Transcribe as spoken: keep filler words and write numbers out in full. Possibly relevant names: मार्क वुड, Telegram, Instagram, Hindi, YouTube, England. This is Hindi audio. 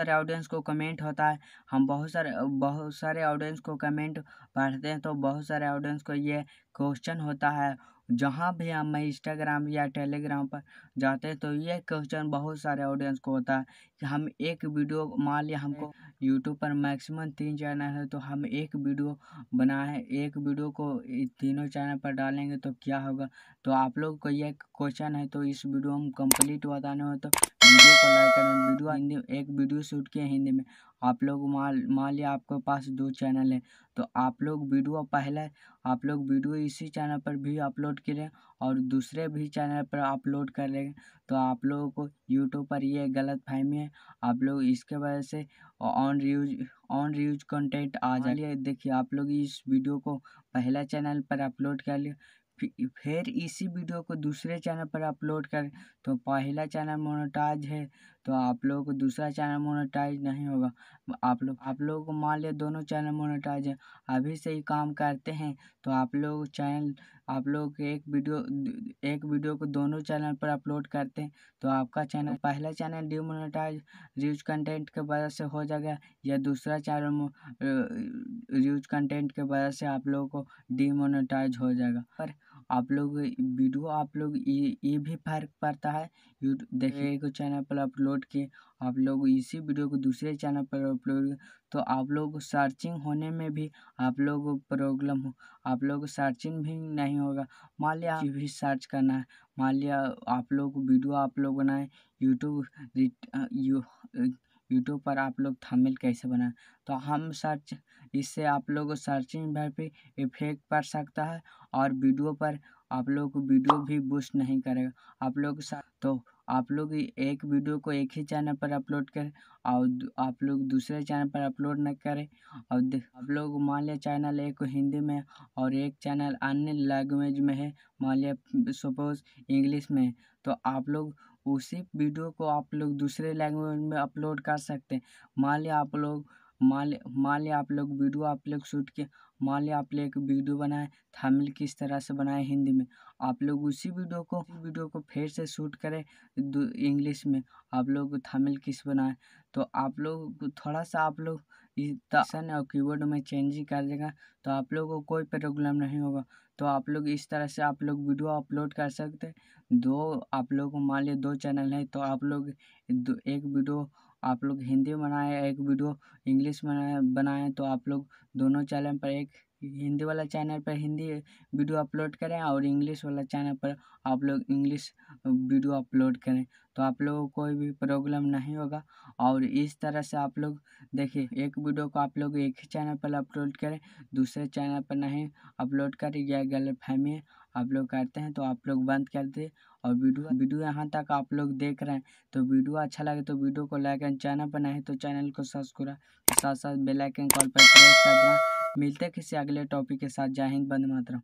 सारे ऑडियंस को कमेंट होता है, हम बहुत सारे बहुत सारे ऑडियंस को कमेंट पढ़ते हैं तो बहुत सारे ऑडियंस को ये क्वेश्चन होता है। जहाँ भी हम इंस्टाग्राम या टेलीग्राम पर जाते हैं तो ये क्वेश्चन बहुत सारे ऑडियंस को होता है कि हम एक वीडियो, मान लिया हमको यूट्यूब पर मैक्सिमम तीन चैनल है तो हम एक वीडियो बनाए, एक वीडियो को तीनों चैनल पर डालेंगे तो क्या होगा। तो आप लोग को ये क्वेश्चन है तो इस वीडियो में कंप्लीट बताने हो तो वीडियो को लाइक करें। वीडियो हिंदी, एक वीडियो शूट किए हिंदी में, आप लोग मान मान लिया आपके पास दो चैनल है तो आप लोग वीडियो पहले आप लोग वीडियो इसी चैनल पर भी अपलोड करें और दूसरे भी चैनल पर अपलोड कर लेंगे तो आप लोगों को यूट्यूब पर ये गलत फहमी है, आप लोग इसके वजह से on reuse on reuse content आ जाए। देखिए आप लोग इस वीडियो को पहला चैनल पर अपलोड कर लिए, फिर इसी वीडियो को दूसरे चैनल पर अपलोड करें तो पहला चैनल मोनेटाइज है तो आप लोगों को दूसरा चैनल मोनेटाइज नहीं होगा। आप लोग आप लोगों को मान लिया दोनों चैनल मोनेटाइज है, अभी से ही काम करते हैं तो आप लोग चैनल आप लोग एक वीडियो एक वीडियो को दोनों चैनल पर अपलोड करते हैं तो आपका चैनल, पहला चैनल डीमोनेटाइज रीच कंटेंट के वजह से हो जाएगा या दूसरा चैनल रीच कंटेंट के वजह से आप लोगों को डीमोनेटाइज हो जाएगा। पर आप लोग वीडियो आप लोग ये भी फर्क पड़ता है, देखिए एक चैनल पर अपलोड किए आप लोग इसी वीडियो को दूसरे चैनल पर अपलोड तो आप लोग सर्चिंग होने में भी आप लोग प्रॉब्लम हो, आप लोग सर्चिंग भी नहीं होगा। मान लिया भी सर्च करना है, मान लिया आप लोग वीडियो आप लोग बनाए यूट्यूब यू यूट्यूब पर आप लोग थंबनेल कैसे बनाएं तो हम सर्च, इससे आप लोग सर्चिंग भर पे इफेक्ट पड़ सकता है और वीडियो पर आप लोग वीडियो भी बूस्ट नहीं करेगा। आप लोग तो आप लोग एक वीडियो को एक ही चैनल पर अपलोड करें और आप लोग दूसरे चैनल पर अपलोड न करें। और आप लोग मान लिया चैनल एक हिंदी में और एक चैनल अन्य लैंग्वेज में है, मान लिया सपोज इंग्लिश में, तो आप लोग उसी वीडियो को आप लोग दूसरे लैंग्वेज में अपलोड कर सकते हैं। मान लिया आप लोग मान मान लिया आप लोग वीडियो आप लोग शूट किए, मान लिया आप लोग एक वीडियो बनाए थंबनेल किस तरह से बनाए हिंदी में, आप लोग उसी वीडियो को वीडियो को फिर से शूट करें इंग्लिश में, आप लोग थंबनेल किस बनाए तो आप लोग थोड़ा सा आप लोग ऑप्शन और कीवर्ड में चेंजिंग कर देगा तो आप लोगों को कोई प्रॉब्लम नहीं होगा। तो आप लोग इस तरह से आप लोग वीडियो अपलोड कर सकते हैं। दो आप लोग मान लिया दो चैनल है तो आप लोग एक वीडियो आप लोग हिंदी बनाए एक वीडियो इंग्लिश बनाए बनाएं तो आप लोग दोनों चैनल पर एक हिंदी वाला चैनल पर हिंदी वीडियो अपलोड करें और इंग्लिश वाला चैनल पर आप लोग इंग्लिश वीडियो अपलोड करें तो आप लोगों को कोई भी प्रॉब्लम नहीं होगा। और इस तरह से आप लोग देखिए एक वीडियो को आप लोग एक ही चैनल पर अपलोड करें, दूसरे चैनल पर नहीं अपलोड करें, यह गलतफहमी है आप लोग करते हैं तो आप लोग बंद कर दें। और वीडियो वीडियो यहाँ तक आप लोग देख रहे हैं तो वीडियो अच्छा लगे तो वीडियो को लाइक एंड चैनल पर नहीं तो चैनल को सब्सक्राइब साथ साथ बेल आइकन कॉल पर प्रेस कर देना। मिलते हैं किसी अगले टॉपिक के साथ। जय हिंद, वंदे मातरम।